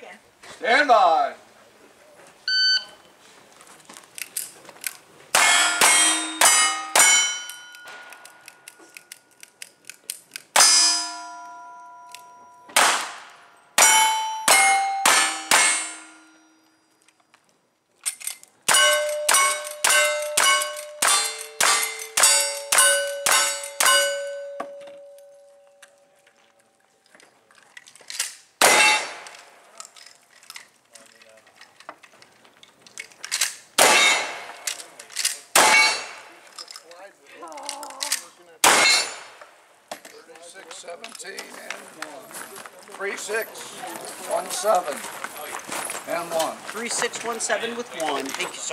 again. Stand by. Three, six, 1, 7 with 1. Thank you, sir.